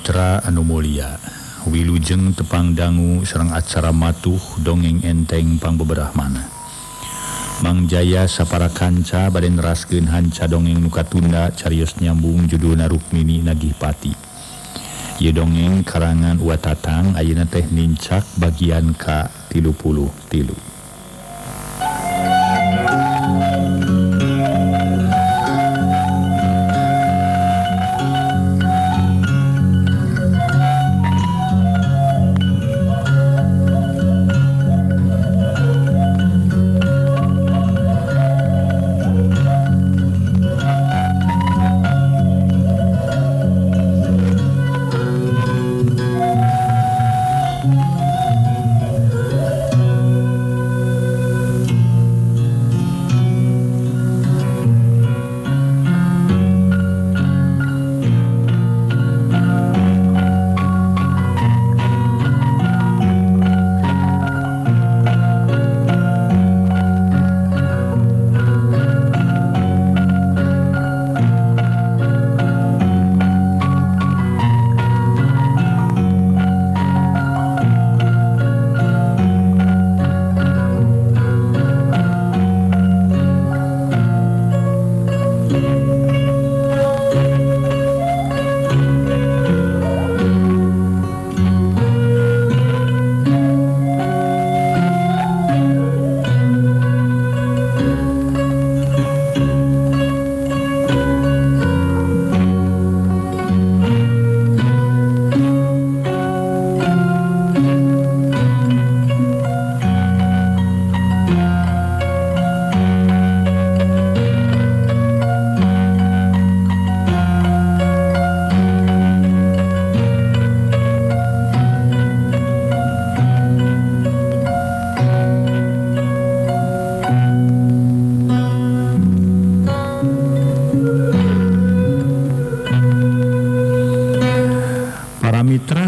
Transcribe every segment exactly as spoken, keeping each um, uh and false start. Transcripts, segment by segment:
mitra anu mulia, wilujeng tepang dangu sareng acara matuh dongeng enteng pangbeberahmana. Mang Jaya sapara kanca bade neraskeun hanca dongeng nu katunda carios nyambung judulna Rukmini Nagih Pati. Ieu dongeng karangan Uwa Tatang ayeuna teh nincak bagian ka tilu puluh tilu.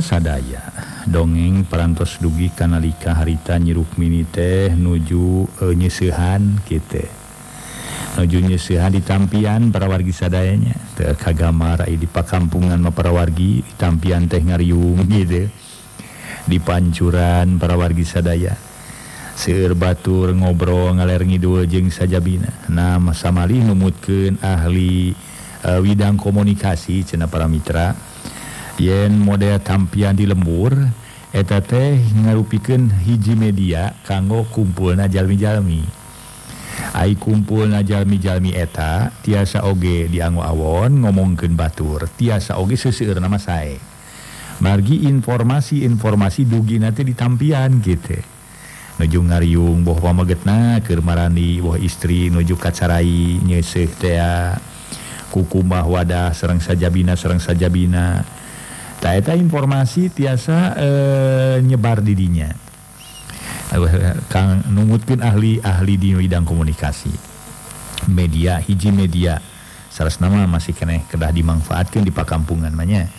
Sadaya dongeng parantos dugi kanalika harita Nyi Rukmini teh nuju e, nyeusehan kitu nuju nyeusehan di tampian para wargi sadayanya teh kagamar di pakampungan mah para wargi di tampian teh ngariung gitu di pancuran para wargi sadaya seueur batur ngobrol ngaler ngidul jeung sajabina nah samali numutkeun ahli e, widang komunikasi cenah para mitra. Yen model tampian di lembur eta teh ngarupikeun hiji media kanggo kumpulna jalmi-jalmi. Ai kumpulna jalmi-jalmi eta tiasa oge dianggo awon ngomongkeun batur, tiasa oge seseueurna mah sae. Margi informasi-informasi dugina teh di tampian kitu. Nuju ngariung boh pamagetna keur marani boh istri nuju kacarai nyeuseuh teh kukumah wadah sareng sajabina sareng sajabina. Nah, eta informasi tiasa e, nyebar di dinya. Kang numutkeun ahli-ahli di bidang komunikasi. Media, hiji media. Saresna mah masih keneh kedah dimanfaatkeun di pakampungan mah nya.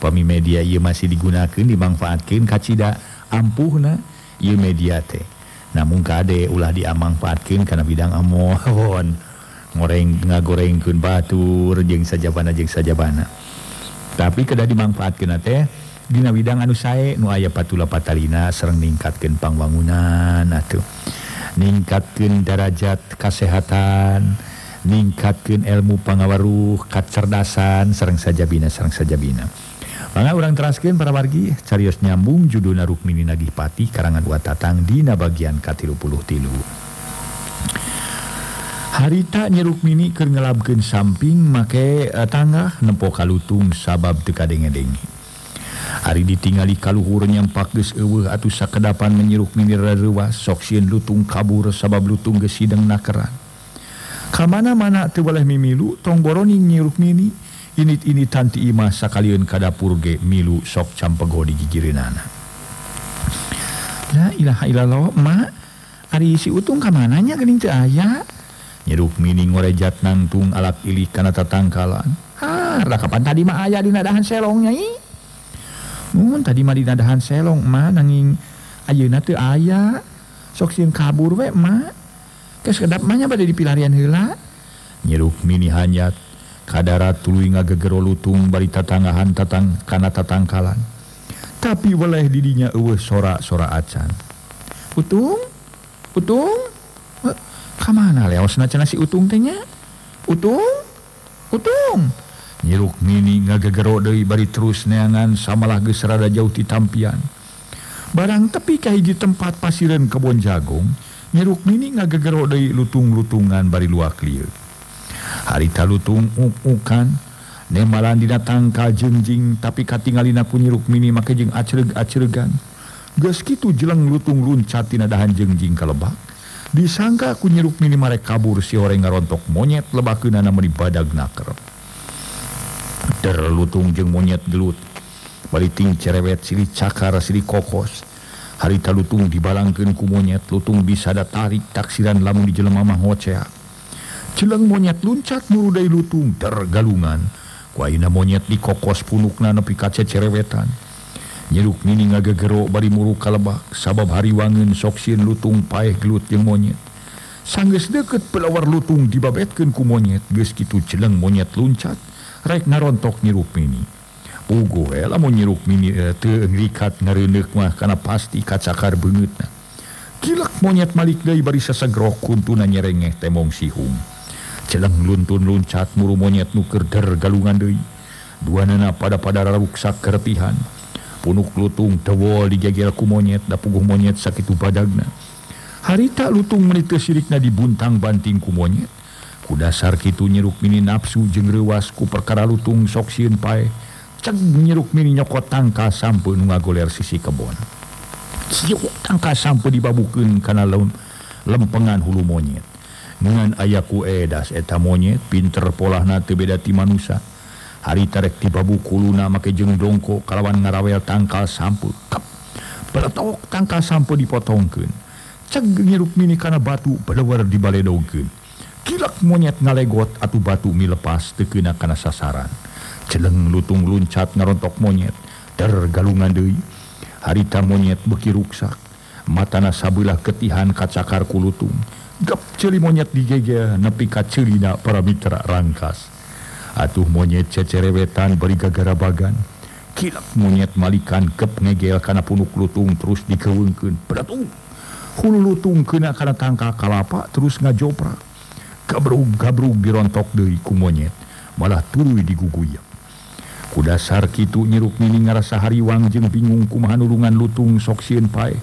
Upami media ieu masih digunakeun dimanfaatkeun kacida ampuhna ieu media teh. Namun kade ulah diamanfaatkeun kana bidang amohon. Ngoreng ngagorengkeun batur jeung sajabana jeung sajabana. Tapi kedah dimanfaatkeun teh dina widang anu sae nu aya patula patalina sareng ningkatkeun pangwangunan atuh. Ningkatkeun darajat kesehatan, ningkatkeun ilmu pangawaruh, kacerdasan sareng sajabina sareng sajabina. Mangga urang teraskeun para wargi carios nyambung judulna Rukmini Nagih Pati karangan Uwa Tatang dina bagian katilu puluh tilu. Harita Nyi Rukmini keur ngelabkeun samping make uh, tanggah nempo kalutung sabab teu kadenge-denge. Ari ditingali kaluhur nyampak geus eueuh atuh sakedapan Nyi Rukmini rareuwas sok sieun lutung kabur sabab lutung geus sideng nakeran. Ka mana-mana teu boleh mimilu tongboroning Nyi Rukmini init-initan ti imah sakalieun ka dapur ge milu sok campego di gigireunana. La ilaha illallah ma ari si utung ka mananya geuning teu aya. Nyi Rukmini ngorejat nangtung alat ilik kana tatangkalan. Ha, rakapan tadi mah aya dina dahan selong nyai. Mun tadi mah dina dahan selong mah nanging ayeuna teu aya. Sok sieun kabur we mah. Geus kedap mah nya bade dipilarian heula. Nyi Rukmini hanyat Kadara tuluy ngagegero lutung bari tatangahan tatang kana tatangkalan. Tapi weleh didinya eueuh sora-sora acan. Utung, utung, kamana leosna cenah si utung teh nya? Utung, utung. Nyi Rukmini ngagegero deui bari terus neangan samalah geus rada jauh ti tampian. Barang tepi ka hiji tempat pasireun kebon jagung, Nyi Rukmini ngagegero deui lutung-lutungan bari luak lieu. Harita lutung uk-ukan nemalan dina tangkal jengjing tapi katingalina punyi Rukmini make jeung acereg-aceregan. Geus kitu jeleng lutung luncat tina dahan jengjing ka lebak. Disangka kunyi Rukmini marek kabur si horeng ngarontok monyet lebakeunana meni badagna kerep. Der lutung jeung monyet gelut. Bari ting cerewet silih cakar silih kokos. Harita lutung dibalangkeun ku monyet, lutung bisa da tarik taksiran lamun dijelema mah hoceak. Jeleng monyet luncat murudai lutung tergalungan. Kuaina monyet di kokos punukna nepi ka cecerewetan. Nyi Rukmini ngagegero bari muru ka lebak sabab hari wangeun sok sieun lutung paeh gelut jeung monyet. Sanggeus deukeut pelawar lutung dibabetkeun ku monyet, geus kitu jeleng monyet luncat rek ngarontok Nyi Rukmini. Puguh we lamun Nyi Rukmini teu ngrikat ngareundeuk mah kana pasti kacakar beungeutna. Kilak monyet malik deui bari sasegrok kuntuna nyerengeh temong sihung. Celeng luntun luncat muru monyet nuker der galungan deui. Duanana pada-pada raruksak keretihan. Punuk lutung dewol digeger ku monyet da puguh monyet sakitu badagna. Harita lutung meni teu sirikna dibuntang banting ku monyet. Ku dasar kitu Nyi Rukmini nafsu jeung reuas ku perkara lutung sok sieun pae. Ceg Nyi Rukmini nyokot tangka sampe nu ngagoler sisi kebon. Ciuk tangka sampe dibabukeun kana lempengan hulu monyet. Ngan ayaku edas eta monyet pinter polahna teu beda ti manusa. Harita rek dibabukuluna make jeung dongko kalawan ngarawel tangkal sampe. Kep. Peletok tangkal sampe dipotongkeun. Ceg Nyi Rukmini kana batu peleuwar dibaledogkeun. Kilak monyet ngalegot atuh batu milepas teu keuna kana sasaran. Celeng lutung luncat ngarontok monyet, der galungan deui. Harita monyet beuki ruksak. Matana sabeulah ketihan kacakar ku lutung. Gap ceuli monyet digeger nepi ka ceulina para mitra rangkas. Atuh monyet cecerewetan bari gagarabagan. Kilap monyet malikan gep ngegel kana punuk lutung terus dikeweungkeun. Pedatung. Hulu lutung kena kana tangka kalapa terus ngajoprak. Gabrug-gabrug dirontok deui ku monyet, malah tuluy diguguyap. Ku dasar kitu Nyi Rukmini ngarasa hariwang jeung bingung kumaha nulungan lutung sok sieun pae.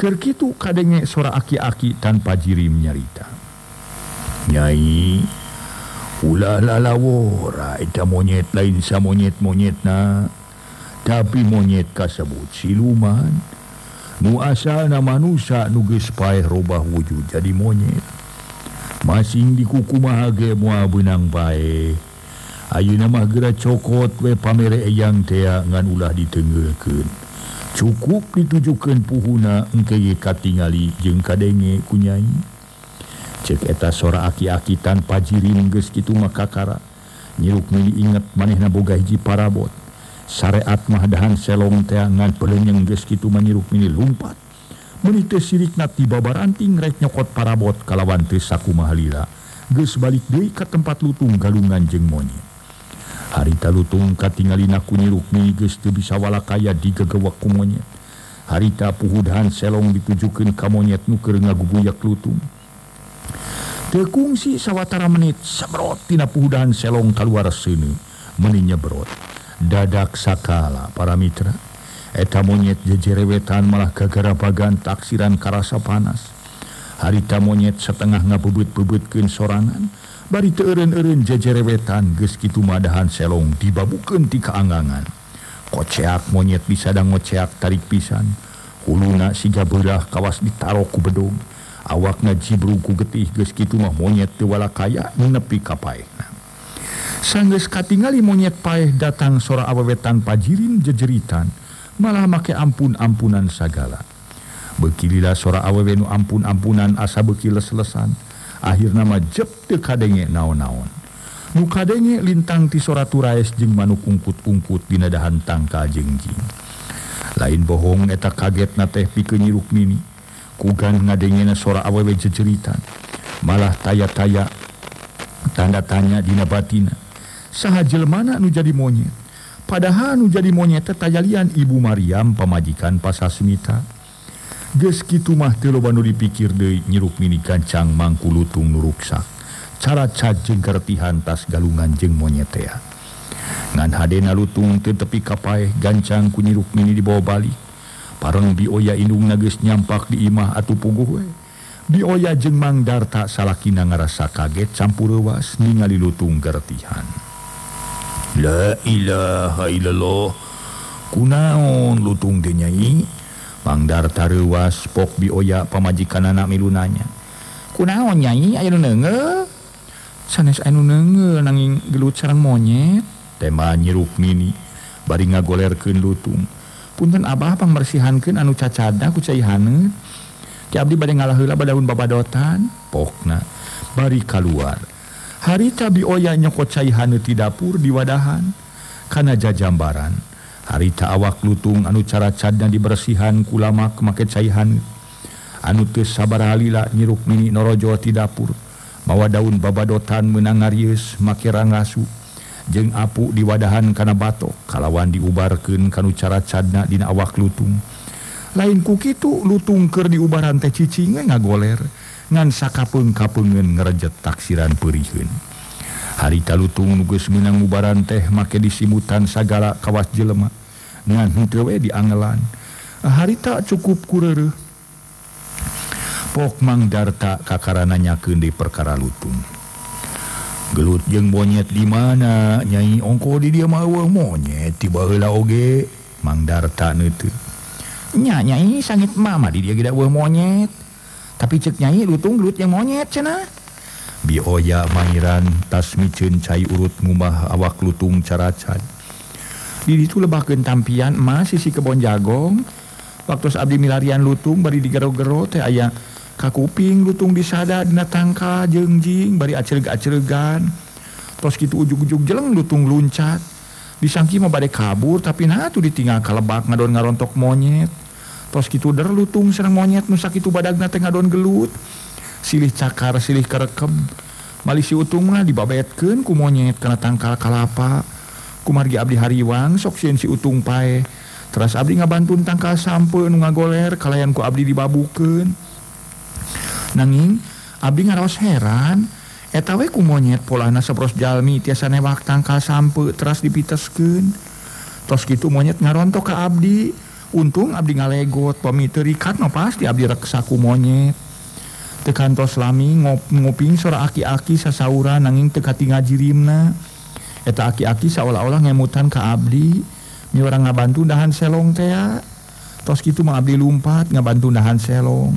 Keur kitu kadenge sora aki-aki tanpa jirim nyarita. Nyai, ulah lalawora eta monyet lain sa monyet-monyetna. Tapi monyet kasebut siluman. Nu asalna manusia nu geus paeh robah wujud jadi monyet. Masing dikuku maha ge moal beunang bae. Ayeuna mah geura cokot we pamere eyang teh ngan ulah ditenggeukeun. Cukup ditujukan puhuna engkeye katingali jeung kadenge ku nyai. Cek eta sora aki-aki tanpa jirim geus kitu makakara. Nyi Rukmini inget manehna boga hiji parabot. Sareat mah dahan selong teh ngan pelenyeng geus kitu mah Nyi Rukmini lumpat. Meuni teu sirikna ti babaranting rek nyokot parabot kalawan teu sakumaha lila. Geus balik deui ka tempat lutung galungan jeung monyet. Harita lutung katingalina ku Nyi Rukmini geus teu bisa walakaya digegewek ku monyet. Harita puhudahan selong ditujukeun ka monyet nu keur ngaguguyak lutung. Teu kungsi sawatara menit sabrot tina puhudahan selong kaluar seuneu meuni nyebrot. Dadak sakala para mitra eta monyet jejerewetan malah gagarabagan taksiran karasa panas. Harita monyet setengah ngabebeut-bebeutkeun sorangan. Bari teu eureun-eureun jejerewetan geus kitu madahan selong dibabukeun ti kaangangan. Koceak monyet bisa da ngoceak tarik pisan. Huluna siga beurah kawas ditaro ku bedog. Awakna jibru ku getih geus kitu mah monyet teu walakaya nepi ka paehna. Sanggeus katingali monyet paeh datang sora awewe tanpa jirim jejeritan, malah make ampun-ampunan sagala. Beuki lila sora awewe nu ampun-ampunan asa beuki les-lesan. Akhirna mah jep teu kadenge naon-naon. Nu kadenge lintang ti sora turaes jeung manuk ungkut-ungkut dina dahan tangka jengjing. Lain bohong eta kagetna teh pikeun Nyi Rukmini. Kugan ngadengena sora awewe jejeritan. Malah taya-taya tanda tanya dina batina. sahajelmana anu jadi monyet. Padahal anu jadi monyet tajalian Ibu Maryam pamajikan Pasasmita. Geus kitu mah teu loba nu dipikir deui Nyi Rukmini gancang mangkulutung nu ruksak. Caraca jeung karetihan tas galungan jeung monyet teh. Ngan hadena lutung teu tepi ka paeh gancang ku Nyi Rukmini dibawa balik. Pareng bioya indungna geus nyampak di imah atuh puguh we. Bioya jeung Mang Darta salakina ngarasa kaget campureuwas ningali lutung karetihan. La ilaha illallah, kunaon lutung teh Nyai? Mang Darta reuwas pok bioya pamajikanana milunanya. Kunaon Nyai aya nu neungeu? Sanes aya nu neungeu nanging gelut sareng monyet. Tema Nyi Rukmini bari ngagolerkeun lutung. Punten Abah pangbersihankeun anu cacada ku Cai Haneut. Ti abdi bade ngalaheula badaun babadotan. Pokna bari kaluar. Harita bioya nyokot Cai Haneut di dapur di wadahan. Kana jajambaran, harita awak lutung anu caracadna dibersihan kulama kemake Cai Haneut. Anu teu sabaraha lila Nyi Rukmini norojo ti dapur. Mawa daun babadotan meunang ngarius make rangasu. Jeung apu di wadahan kana batok kalawan diubarkeun kanu caracadna dina awak lutung. Lain ku kitu lutung keur diubaran teh cicing ngagoler. Ngan sakapeung-kapeungeun ngrejet taksiran peuriheun. Harita lutung nu geus meunang ngubaran teh make disimutan sagala kawas jelema. Ngan henteu we diangelan. Harita cukup ku reureuh. Pok Mang Darta kakarana nyakeun deui perkara lutung. Gelut jeung monyet di mana? Nyai ongko di dia mah eueuh monyet tiba heula oge. Mang Darta neuteut. Nya Nyai sangit mama di dia gida eueuh monyet. Tapi cek Nyai lutung gelut yang monyet cenah. Bioya mangiran tas miceun cai urut ngubah awak lutung caracan. Di ditu lebahkeun tampian emas sisi kebon jagong. Waktu abdi milarian lutung bari digero-gero teh aya kakuping lutung disada dina tangka jengjing bari acereg-aceregan. Tos kitu ujug-ujug jeleng lutung luncat. Disangki mah bade kabur tapi nah atuh ditinggal ka lebak ngadon ngarontok monyet. Tos kitu der lutung sareng monyet nu sakitu badagna teh ngadon gelut. Silih cakar silih karekeb. Malih si utung mah dibabetkeun ku monyet kana tangkal kalapa. Kumargi abdi hariwang sok sieun si utung pae. Teras abdi ngabantun tangkal sampeun nu ngagoler kalayan ku abdi dibabukeun. Nanging abdi ngaraos heran, eta we ku monyet polana sapros jalmi tiasa newak tangkal sampe teras dipiteskeun. Tos kitu monyet ngarontok ka abdi. Untung abdi ngalegot, pamiteri karna pasti abdi reksa ku monyet. Teu kantos lami ngop, ngoping sora aki-aki sasaura nanging teu katingal jirimna. Eta aki-aki saolah-olah ngemutan ka abdi, miwara ngabantu dahan selong teh. Tos kitu mah abdi lumpat ngabantu dahan selong.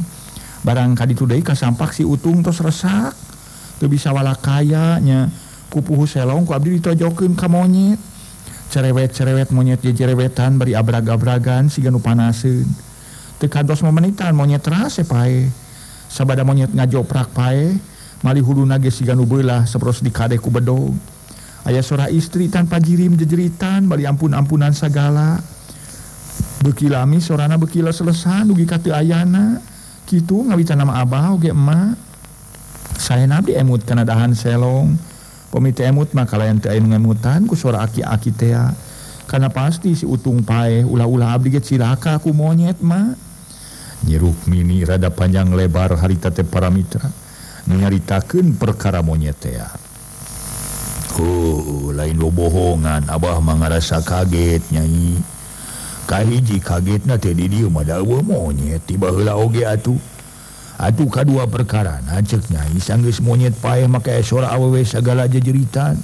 Barang kaditu deui kasampak si utung tos resak. Teu bisa wala kaya nya ku puhu selong ku abdi ditojokeun ka monyet. Cerewet-cerewet monyet jejerewetan bari abrag-abragan siga nu panaseun. Teu kantos momenitan monyet rase pae. Sabada monyet ngajoprak pae, malih huluna geus siga nu beulah saperos dikadeh ku bedog. Aya sora istri tanpa jirim jejeritan bari ampun-ampunan sagala. Beuki lami sorana beuki leselesan dugi ka teu ayana. Kitu ngawitana mah Abah oge emak. Saena abdi emut kana dahan selong. Komite emut mah kalayan teu aya ngemutan ku sora aki-aki teh. Kana pasti si utung paeh ulah-ulah abdi ge cilaka ku monyet mah. Nyi Rukmini rada panjang lebar harita teh paramitra nyaritakeun perkara monyet teh. Oh, lain lo bohongan Abah mah ngarasa kaget Nyai. Kahiji kagetna teh di dieu mah da eueuh monyet tiba heula oge atuh. Atuh kadua perkara na cek Nyai sanggeus monyet paeh make sora awewe sagala jejeritan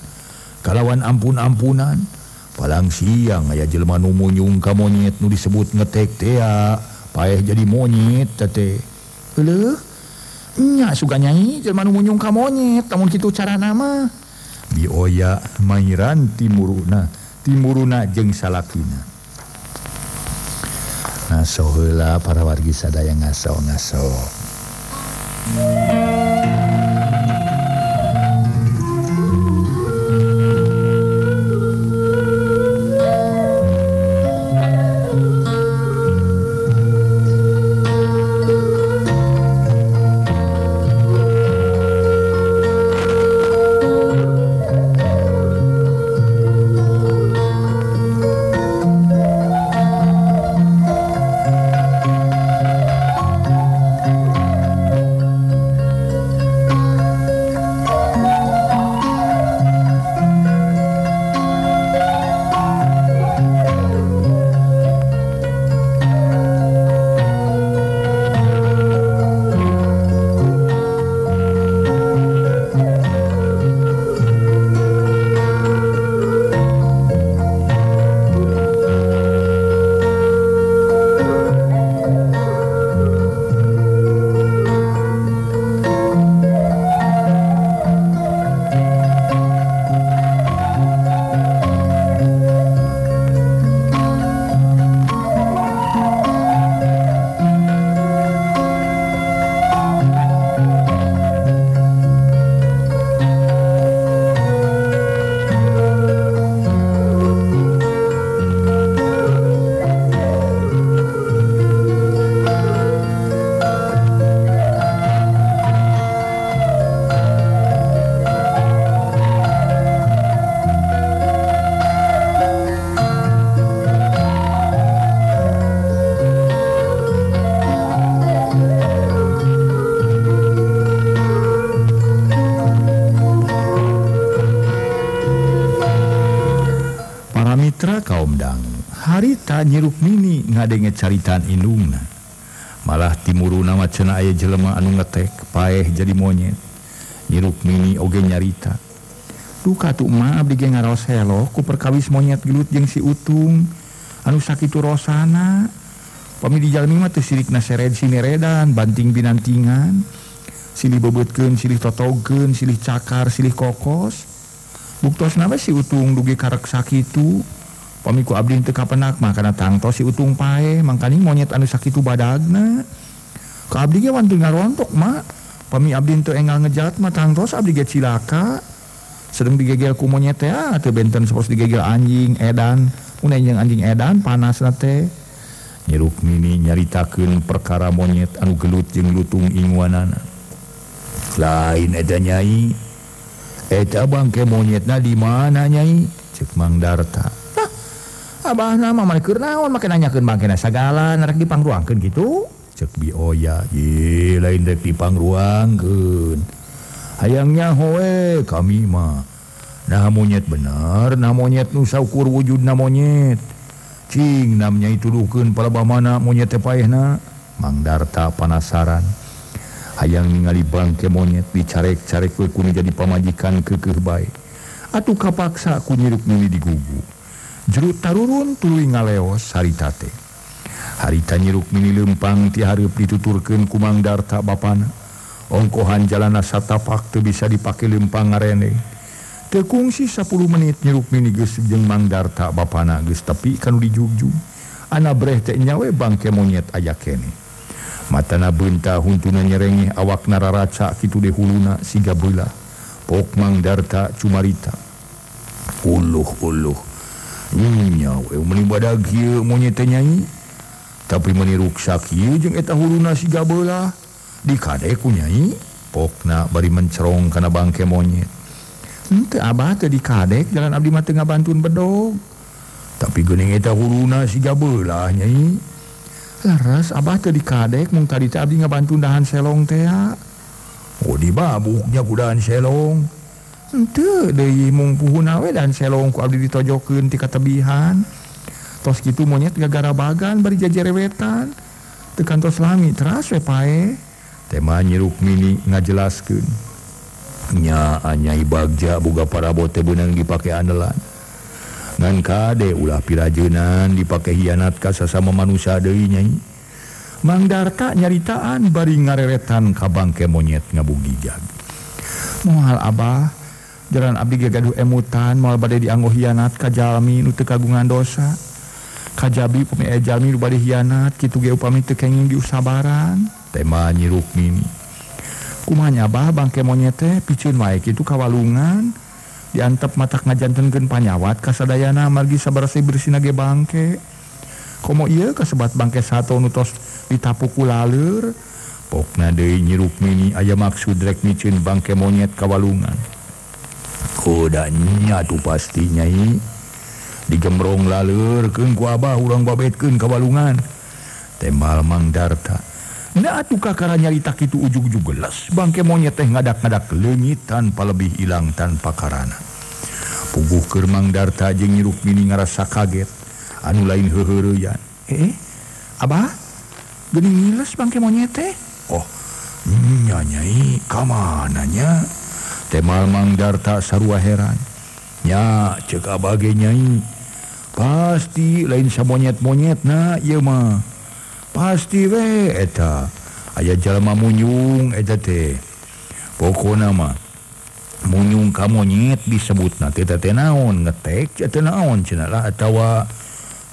kalawan ampun-ampunan. Palang siang aya jelema nu munyung ka monyet nu disebut ngetek teh paeh jadi monyet teh. Heuh, nya suga Nyai jelema nu munyung ka monyet lamun kitu carana mah. Bioya mairan timuruna timuruna jeung salakina. Ngaso heula para wargi sadaya ngaso-ngaso. Mitra kaum dang, harita Nyi Rukmini ngadenge caritaan indungna. Malah timuruna mah cenah aya jelema anu ngetek paeh jadi monyet. Nyi Rukmini oge nyarita. Duh katuh mah abdi ge ngaros heloh ku perkawis monyet gelut jeung si Utung anu sakitu rosana. Pamili jalmi mah teu sirikna sered sineredan banting binantingan. Silih beubeutkeun, silih totogeun, silih cakar, silih kokos. Buktos napa si Utung dugi karek sakitu pamiku abdi teu kapenak mah kana tangtos si Utung pae mangkani monyet anu sakitu badagna ka abdi ge wanti ngarontok mah pami abdi teu enggal ngejalat mah tangtos abdi ge cilaka sedeng digegel ku monyet teh teu benten saperti digegel anjing edan mun anjing edan panasna teh. Nyi Rukmini nyaritakeun perkara monyet anu gelut jeung lutung inguanana. Lain eta Nyai, eta bangke monyetna di mana Nyai? Cek Mang Darta. Lah, abah nama manekeur naon make nanyakeun bangkena sagala narek dipangruangkeun kitu? Cek Bioya. Ye, lain rek dipangruangkeun. Hayangnya hoe kami mah. Nah monyet bener, nah monyet nu saukur wujudna monyet. Cing namnya dituduhkeun palebah mana monyet teh paehna? Mang Darta penasaran. Hayang ningali bangke monyet dicarek-carek we kunu jadi pamajikan keukeuh bae. Atuh kapaksa ku Nyi Rukmini digugu. Jerut tarurun tuluy ngaleos harita teh. Harita Nyi Rukmini leumpang ti hareup dituturkeun ku Mang Darta bapana. Ongkohan jalana satapak teu bisa dipake leumpang ngareneng. Teu kungsi sepuluh menit Nyi Rukmini geus jeung Mang Darta bapana geus tepi kanu dijugjug. Ana breh teh nya we bangke monyet aya keneh. Matana beunta huntuna nyerengeh awakna raraca kitu de huluna siga beulah. Pok Mang Darta cumarita. Uluh uluh. Nyinya we meuni badag ieu monyet teh Nyai. Tapi meuni ruksak ieu jeung eta huluna siga beulah. Dikade ku Nyai. Pokna bari mencerong kana bangke monyet. Henteu abah teh dikadek jalan abdi mah teu ngabantuan bedog. Tapi geuning eta huluna siga beulah Nyai. Laras abah tadi kadek mung tadi teh abdi ngabantu dahan selong teh. Oh dibabuknya ku dahan selong. Henteu deui mung puhuna we dahan selong ku abdi ditojokeun ti katebihan. Tos kitu monyet gagara bagan bari jajarewetan. Teu kantos lami teras we pae. Teh mah Nyi Rukmini ngajelaskeun. Nya Nyai Bagja boga parabot teh beunang dipake andalan. Ngan kade ulah pirajeunan dipake hianat ka sasama manusia deui Nyai. Mang Darta nyaritaan bari ngareretan ka bangke monyet ngabugijag. Moal abah, jalan abdi ge gaduh emutan moal bade dianggo hianat ka jalmi nu teu kagungan dosa. Kajabi upami jalmi nu bade hianat kitu ge upami teu kenging diusabaran. Teh mah Nyi Rukmini. Kumaha nya abah bangke monyet teh piceun wae kitu ka walungan. Diantep matak ngajantenkeun panyawat kasadayana margi sabarasi bersihna ge bangke. Komo ieu kasebat bangke sato nu tos ditapuk ku laleur. Pokna deui Nyi Rukmini aya maksud rek miceun bangke monyet ka walungan. Kuda nya atuh pasti Nyai. Digembrong laleurkeun ku abah urang babetkeun ka walungan. Tembal Mang Darta. Nya atuh kakara nyarita kitu ujug-ujug gelas bangke monyet teh ngadak-ngadak leungit tanpa lebih ilang tanpa karana. Puguh keur Mang Darta jeung Nyi Rukmini ngarasa kaget anu lain heureuyan. Eh, abah geuning ngiles bangke monyet teh. Oh, nya Nyai ka mana nya? Teh Mang Darta sarua heran. Nya ceuk abah ge Nyai. Pasti lain sa monyet-monyetna ieu mah. Pasti we eta aya jalma munyung eta teh. Pokona mah munyung ka monyet disebutna teh eta teh naon ngetek eta naon cenah lah atawa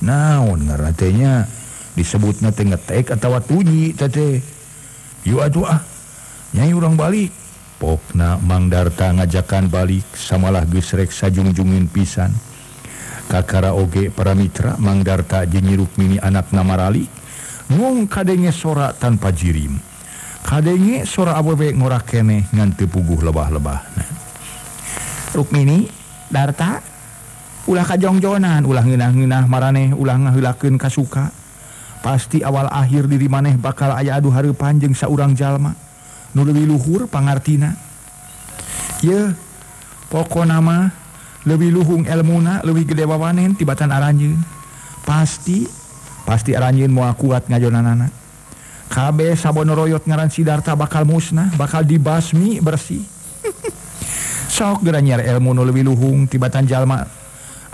naon ngaranna teh nya disebutna teh ngetek atawa tunyi eta teh. Yu atuh ah Nyai urang balik. Pokna Mang Darta ngajakan balik samalah geus rek sajungjungin pisan. Kakara oge para mitra Mang Darta jeung Nyi Rukmini anakna maralik. Ngong kadenge sora tanpa jirim. Kadenge sora awewe ngora keneh ngan teu puguh lebah-lebah. Rukmini, Darta, ulah kajongjonan, ulah ngeunah-ngeunah maraneh, ulah ngaheulakeun kasuka. Pasti awal akhir diri maneh bakal aya adu hareupan jeung saurang jalma nu leuwih luhur pangartina. Yeuh, pokona mah lebih luhung elmuna, lebih gede wawanen tibatan aranjeun. Pasti pasti aranjeun moal kuat ngajonanana. Kabeh sabono royot ngaran Sidarta bakal musnah, bakal dibasmi bersih. Sok geura nyer elmu nu leuwih luhung tibatan jalma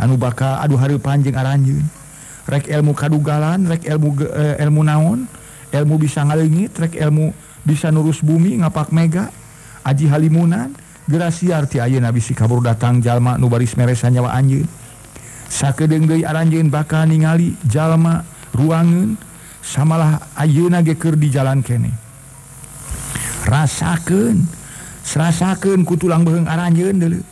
anu bakal adu hareupan jeung aranjeun. Rek elmu kadugalan, rek elmu eh, elmu naon? Elmu bisa ngaleungit, rek elmu bisa nurus bumi ngapak mega. Aji halimunan, gerasiar ti ayeuna bisi kabur datang jalma nu baris meresa nyawa anjeun. Sakedeung deui aranjeun bakal ningali jalma ruangeun samalah ayeuna ge keur di jalan kene. Rasakeun, serasakeun ku tulang beheung aranjeun deuleu.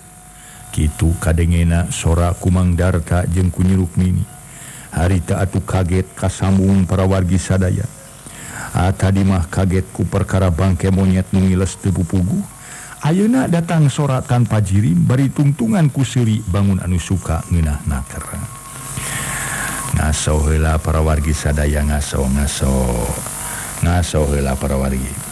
Kitu kadengena sora Kumang Darta jeung Kunyi Rukmini. Harita atuh kaget kasambung para wargi sadaya. Tadi mah kaget ku perkara bangke monyet nu ngiles teu pupuguh. Ayeuna datang sora tanpa jirim bari tungtungan ku seuri bangun anu suka ngeunah naker. Ngaso heula para wargi sadaya ngaso ngaso. Ngaso heula para wargi.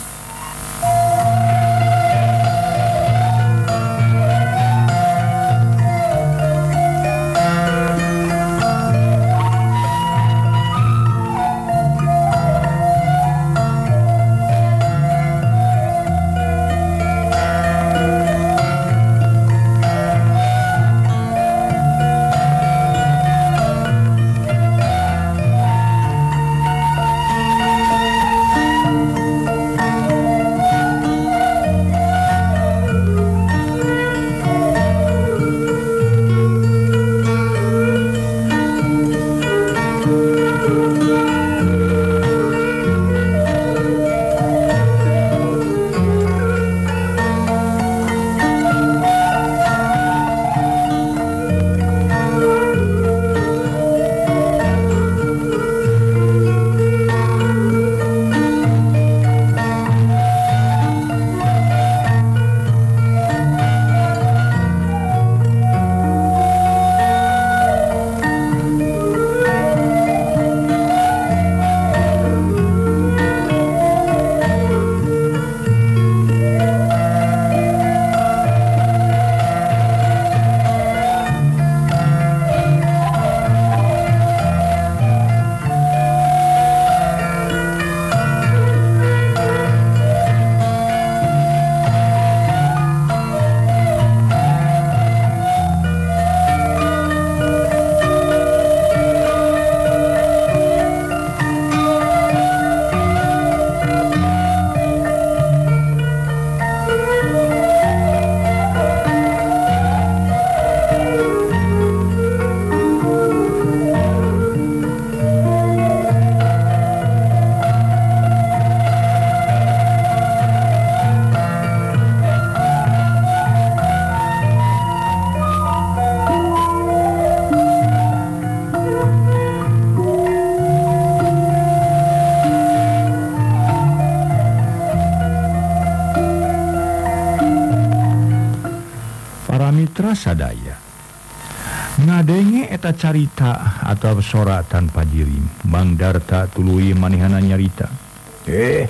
Sadaya ngadenge eta carita atau sora tanpa jirim Mang Darta tuluy manihana nyarita. Eh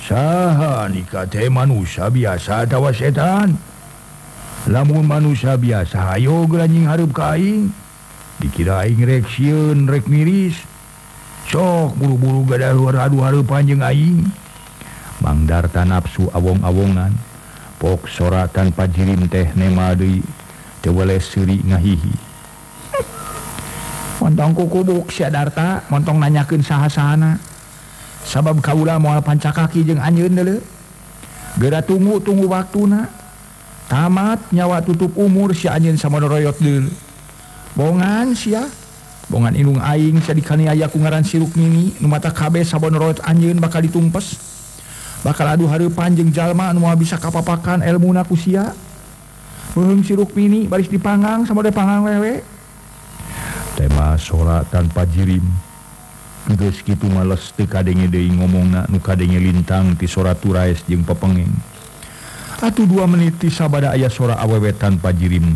saha nikah teh manusia biasa atawa setan? Lamun manusia biasa hayo geranjing hareup ka aing, dikira aing rek sieun rek miris, sok buru-buru gadah adu hareupan jeung aing. Mang Darta nafsu awong-awongan. Pok sora tanpa jirim teh nema deui teu weleh seuri ngahihi. Montong kukubuk sia Darta, montong nanyakeun saha-sahana. Sabab kaula moal pancakaki jeung anjeun deuleu. Geura tunggu-tunggu waktuna. Tamat nyawa tutup umur sia anjeun samono royot deuleu. Bongan sia, bongan indung aing sia dikaniaya ku ngaran Si Rukmini, nu mata kabeh samono royot anjeun bakal ditumpes. Bakal adu hareupan jeung jalma anu moal bisa kapapakan elmuna ku sia. Beuheung Si Rukmini baris dipanggang samade panggang wewe. Tema sora tanpa jirim. Geus kitu males teu kadenge deui ngomongna nu kadenge lintang ti sora Turaes jeung Pepenging. Atuh dua menit ti sabada aya sora awewe tanpa jirim.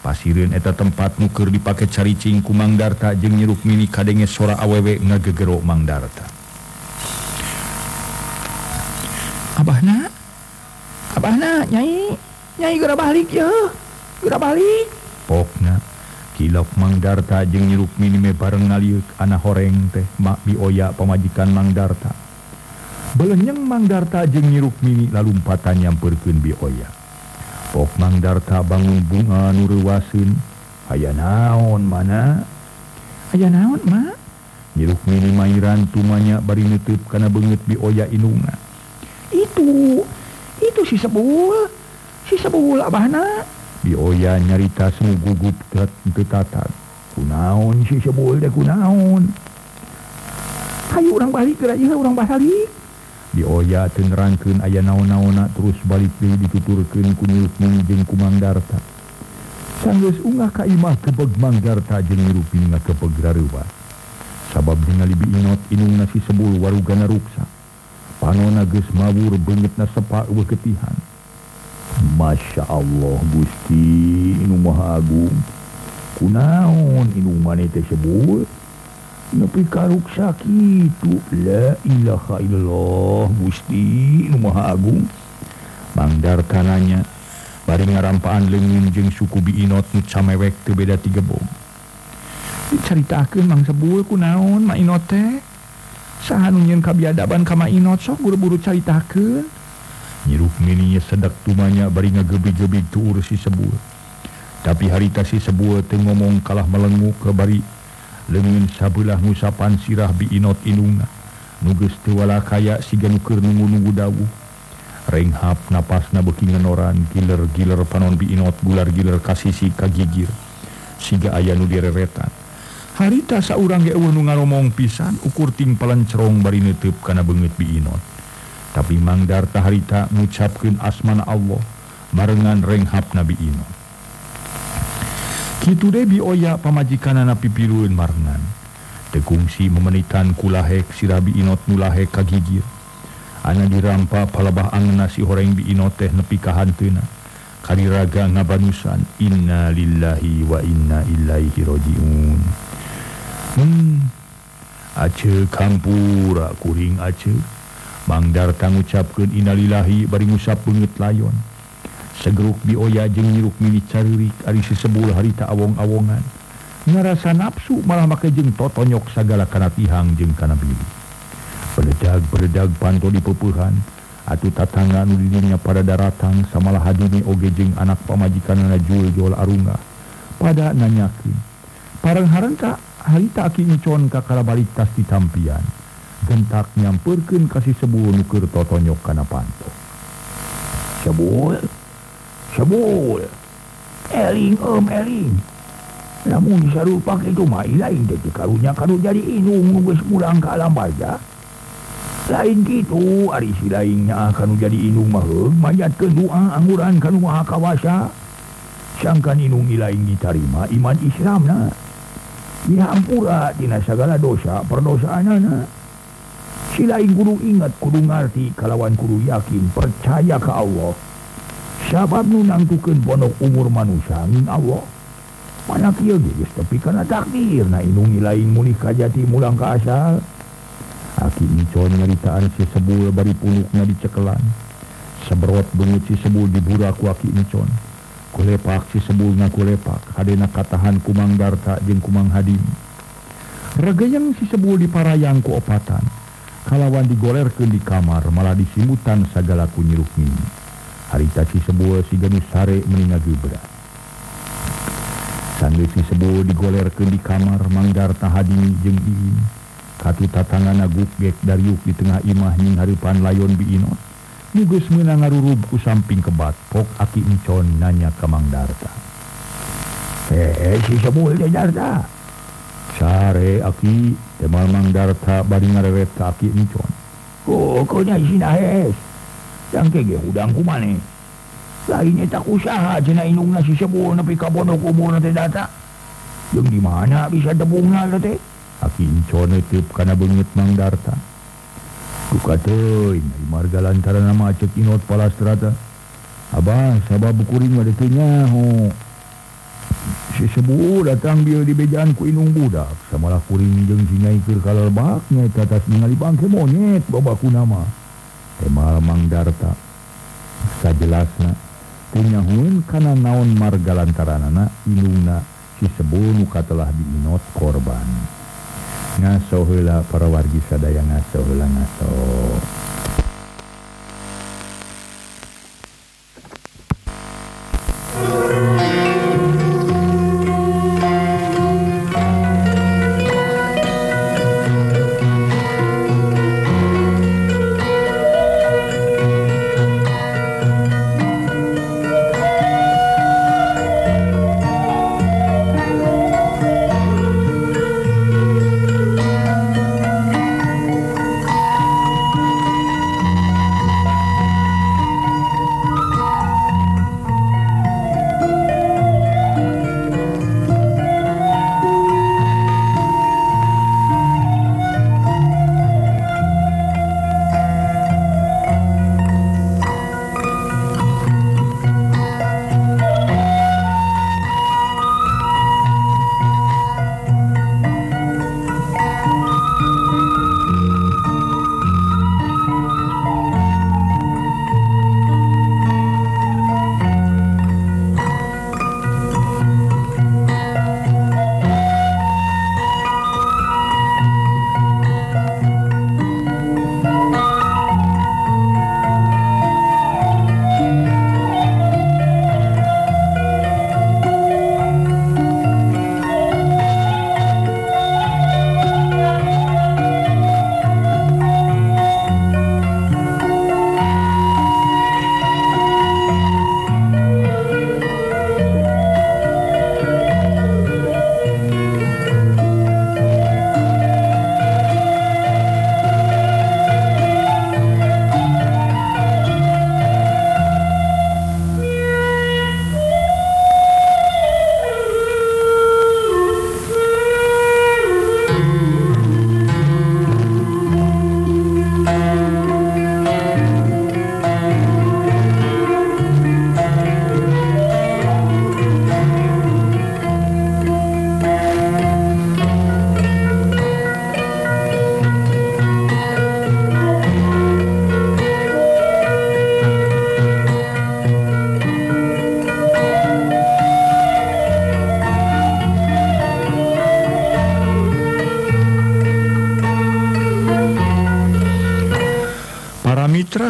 Pasireun eta tempat nu keur dipake caricing ku Mang Darta jeung Nyi Rukmini kadenge sora awewe ngagegero Mang Darta. Abahna, abahna, nyai, nyai geura balik ya, geura balik. Pokna kilap Mang Darta jeung Nyi Rukmini me bareng ngaliuk ana horeng teh mak bioya pamajikan Mang Darta. Belenyang Mang Darta jeung Nyi Rukmini lalumpatan nyamperkeun bioya. Pok Mang Darta bangun bunga nu reuwaseun, "Aya naon mana? Aya naon, Mak?" Nyi Rukmini mairan tumanya bari neuteub kana beungeut bioya indungna. "Itu, itu si Sebul, si Sebul abahna." Bioya nyarita semu gugup tetatan. "Kunaon si Sebul deh, kunaon?" "Hayu urang balik, gerajah urang balik." Bioya tenerangkeun aya naon-naona terus balik deui dituturkeun ku Nyi Rukmini jeung ku Mang Darta. Sanggeus ungah ka imah kebeg Mang Darta jeung Nyi Rukmini ngakebeg rareuwa. Sabab ningali biinot indungna si Sebul warugana ruksa. Panona geus mawur beungeutna sepak weuketihan. "Masya Allah Gusti inu Maha Agung, kunaon inu mane teh Sebul nepi karuksa kitu? La ilaha illallah Gusti inu Maha Agung." Mang Darta nanya bari ngarampaan leungeun jeung suku biinot nu camewek teu beda tiga bom. "Dicaritakeun Mang Sebul kunaon Mak Inot teh, saha nu nyeun kabiadaban ka Mak Inot, sok buru-buru caritakeun." Nyi Rukmini sedak tumanya bari ngagebig-gebig tuur si Sebul. Tapi harita si Sebul teu ngomong kalah melenguk ke bari leungeun sabeulah ngusapan sirah biinot indungna. Nu geus teu walakaya siga nu keur nunggu-nunggu dawuh. Renghap napasna beuki nganoran, giler-giler panon biinot gular-giler ka sisi ka gigir. Siga aya nu direretan. Harita saurang ge eueuh nu ngaromong pisan ukur ting palencerong bari neuteub kana beungeut biinot. Tapi Mang Darta harita ngucapkeun asmana Allah barengan renghap Nabi Ino. Kitu deui bioya pamajikanana pipilueun marengan. Tekungsi memenitan kulahek sirabi inot nulahek kagigir. Ana dirampa palebah angeunna si horeng biinot teh nepi ka hanteuna. Kariraga ngabanusan, "Inna lillahi wa inna ilaihi rajiun." Hmm. Aceu kampura kuring aceu. Mang Darta ngucapkeun innalillahi bari ngusap beungeut layon. Segeruk bioya jeung Nyi Rukmini caririk ari si Sebul harita awong-awongan. Ngarasa nafsu malah make jeung totonyok sagala kana tihang jeung kana bibi. Beredag-beredag panto dipeupuhan, atuh tatangga nu dirinya pada daratang samalah hadini oge jeung anak pamajikanna Juljol Arunga. Pada nanyakeun, "Parang harenta harita aki ngcon ka kalabalik tas ditampian." Gentak nyamperkeun ka si Sebul nu keur totonyok kana panto. "Sebul, Sebul, eling om eling. Lamun sarupa kitu mah lain teh karunya karunya di indung nu geus urang ka alam baja. Lain kitu ari si lainnya kanu jadi indung mah heung manjatkeun doa anguran kanu Maha Kawasa. Sangkan indung ilaing ditarima iman Islamna. Dihampura tina sagala dosa perdosaanana. Si lain kudu ingat, kudu ngarti, kalawan kudu yakin, percaya ke Allah. Sabab nu nangtukeun pondok umur manusia ngin Allah. Mana kieu geus tepi kana takdir, na indung ilaing munih kajati mulang ka asal." Aki encon nyaritaan si Sebul bari pulukna dicekelan. Seberot beungeut si Sebul diburak ku aki encon. Kulepak si Sebul ngakulepak, hadena katahan ku Mang Darta jeung ku Mang Hadim. Regayang si Sebul diparayang ku opatan. Kalawan digolerkeun di kamar malah disimutan sagala ku Nyi Rukmini. Harita si Sebul siga nu sare meuni ngagibra. Sanggeus si Sebul digolerkeun di kamar, Mang Darta hadini jeung Iin. Katu tatangana guggek dariuk di tengah imah ning hareupan layon biinot. Nu geus meunang ngarurub ku samping kebat, pok aki encon nanya ka Mang Darta. "Eh, si Sebul teh Darta. Sare aki." Temal Mang Darta bari ngarewet ka aki encon. "Oh, konya isina hes. Jangke ge hudang kumane. Lain eta usaha cenah indungna si Sebul nepi ka pondok umurna teh data. Jeung di mana bisa tebungna teh?" Aki encon neuteub kana beungeut Mang Darta. "Duka teuing di marga lantaran mah ceuk inot palastrata. Abah sabab kuring mah teu nyaho. Si Sebul datang dia di bejaan ku inung budak, samalah kuring jeung si Nyai keur ka lebak, Nyai tatas ningali bangke monyet babakuna mah." Temal Mang Darta. Sajelasna Kunyahun kana naon marga lantaranana iluna si sebul muka telah diinot korban. Ngaso heula para wargi sadaya ngaso heula ngaso.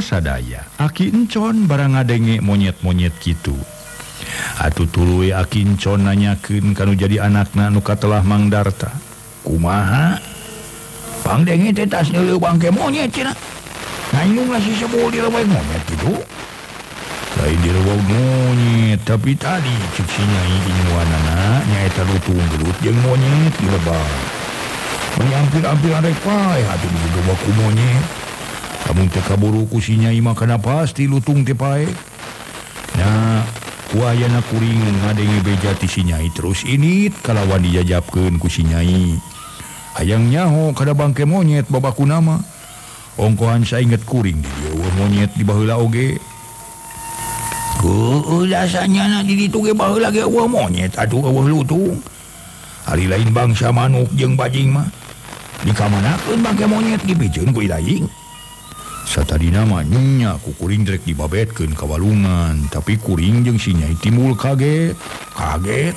Sadaya, aki encon barang ngadenge monyet-monyet gitu. Atuh tuluy aki encon nanyakeun kanu jadi anakna nu katelah Mang Darta. Kumaha? Pangdenge teh tas nyeuleuk bangke monyet cenah. Ngayung lah si sebul direweung monyet gitu. Lain direweung monyet, tapi tadi cik si Nyai inwanana nyaeta lutung gelut jeung monyet direbang. Menyampir-ampir arek pae hati digeubah ku monyet. Kamu teh kaburu ku si Nyai mah kana pasti lutung teh pae. Nah, ku ayana kuring ngadenge beja ti si Nyai terus init kalawan dijajapkeun ku si Nyai. Hayang nyaho kada bangke monyet babakuna mah. Ongkohan sainget kuring di dieu monyet di baheula oge. Ku ulasanya na di ditu ge baheula ge eueuh monyet atuh eueuh lutung. Ari lain bangsa manuk jeung bajing mah. Dikamanakeun bangke monyet dipijeun ku Ilaing. Satadina mah nya ku kuring direk dibabetkeun ka walungan, tapi kuring jeung si Nyai timbul kaget. Kaget.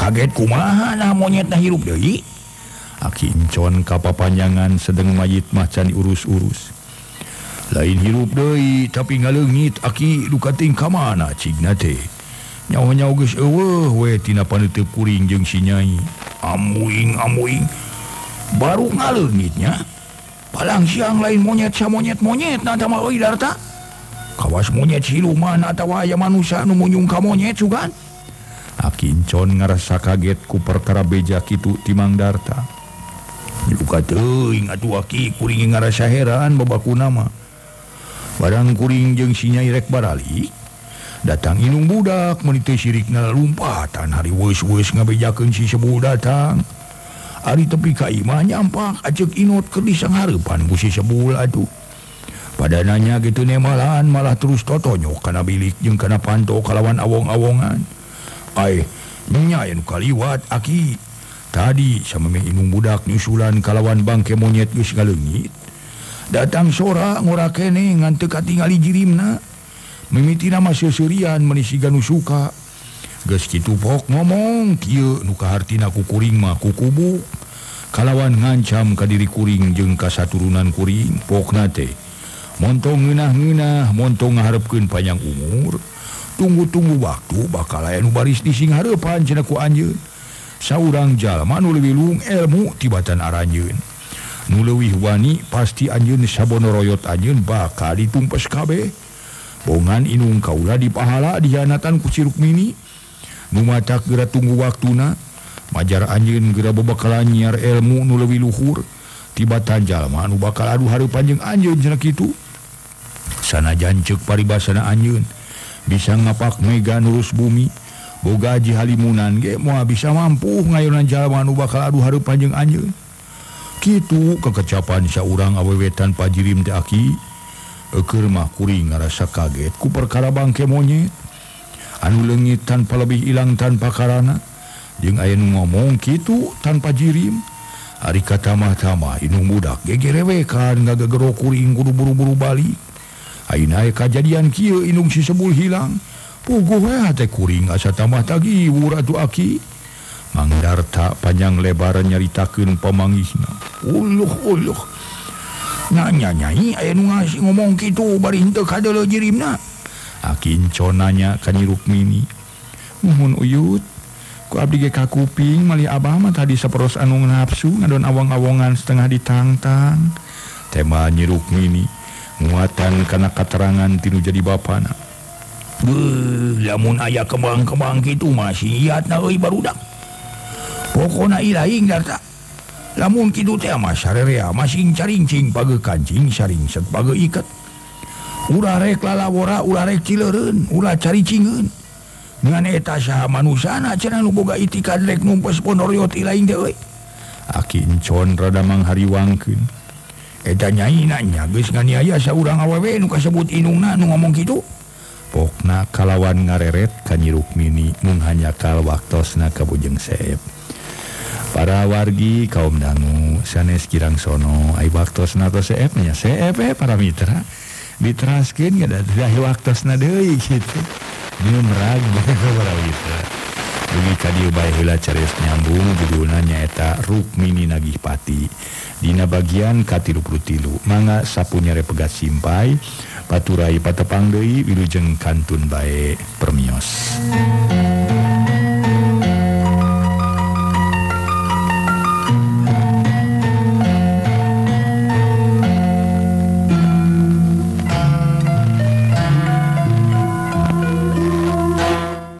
Kaget kumaha nah monyet nah hirup deui. Aki encon ka papanjangan sedeng mayit mah can diurus-urus. Lain hirup deui tapi ngaleungit aki dukating ka mana cigna teh. Nyaho-nyaho geus eueuh we tina paneuteub kuring jeung si Nyai. Amuing amuing. Baru ngaleungitnya. Palang siang lain monyet sa monyet-monyet na tama oi Darta. Kawas monyet siluman atawa aya manusia nu munyung ka monyet sugan. Aki encon ngarasa kaget ku perkara beja kitu ti Mang Darta. Dibuka teuing atuh aki kuring ngarasa heran babakuna mah. Barang kuring jeung si Nyai rek barali. Datang inung budak mun teu sirikna lumpatan hari weus-weus ngabejakeun si sebul datang. Ari tepi ka imah nyampak acek inot ke disang harapan ku si sebul aduh. Padananya gitu nemalan malah terus totonyok kana bilik jeung kana panto kalawan awong-awongan. Ai, nya anu kaliwat aki. Tadi sameme inung budak nyusulan kalawan bangke monyet geus ngaleungit. Datang sora ngora kene ngan teu katingali jirimna. mimiti nama seserian menisiga nusuka. Geus kitu pok ngomong kieu nu kahartina ku kuring mah kukubu kalawan ngancam ka diri kuring jeung ka saturunan kuring. Pokna teh montong ngeunah-ngeunah, montong ngaharepkeun panjang umur, tunggu-tunggu waktu bakal aya nu baris di sing hareupan cenah ku anjeun. Saurang jalma nu leuwih luhung ilmu tibatan aranjeun, nu leuwih wani pasti anjeun sabono royot anjeun bakal ditumpes kabeh. Bongan inung kaula dipahala dihianatan ku si Rukmini. Nu macak geura tunggu waktuna, majar anjeun geura babakalan nyiar ilmu nu leuwih luhur tibatan jalma nu bakal adu hareupan jeung anjeun cenah kitu. Sanajan ceuk paribasana anjeun bisa ngapak mega nurus bumi, boga haji halimunan ge moal bisa mampu ngayonan jalma nu bakal adu hareupan jeung anjeun. Kitu kekecapan saurang awewetan pajirim teh aki. Eukeur mah kuring ngarasa kaget ku perkara bangke monyet anu leungit tanpa lebih ilang tanpa karana jeung aya nu ngomong kitu tanpa jirim. Ari katamah-tamah inung budak gegerewekan ngagegero kuring kudu buru-buru balik. Ayeuna kajadian kieu inung si Sebul hilang. Puguh we hate kuring asa tambah tagiwur atuh aki. Mang Darta panjang lebar nyaritakeun pamangisna. Uluh-uluh nanya nyai aya nu ngasih ngomong kitu bari henteu ka deuleu jirimna. Akincon nanya ka Nyi Rukmini, "Nuhun uyut, ku abdi ge ka kuping malih abah mah tadi saperos anu nafsu ngadon awang-awongan setengah ditangtang." Tema Nyi Rukmini nguatan kana katerangan tinu jadi bapana. "Beuh, lamun aya kembang-kembang kitu mah siatna euy barudak. Pokona ilaing Darta. Lamun kidu teh mah sarerea masing caringcing page kancing saringset page iket. Ulah rek lalawora, ulah rek cileureun, ulah caricingeun. Ngan eta saha manusana cenah nu boga itikad rek numpes ponoriot ilaing teh euy." Aki Encon rada manghariwangkeun. "Eta nyai nanya geus nganiaya saurang awewe nu kasebut indungna nu ngomong kitu." Pokna kalawan ngareret ka Nyi Rukmini mung hanyakal waktosna ka bujeng seep. Para wargi kaum dangu sanes kirang sono ai waktosna to seep nya seep para mitra diteraskeun kada dahi waktosna deui kitu lumrag para mitra bagi kadieu bae heula careos nyambung judulna nyaeta Rukmini Nagih Pati dina bagian katilu puluh tilu mangga sapunyere pegat simpai paturai patepang deui wilujeng kantun bae permios.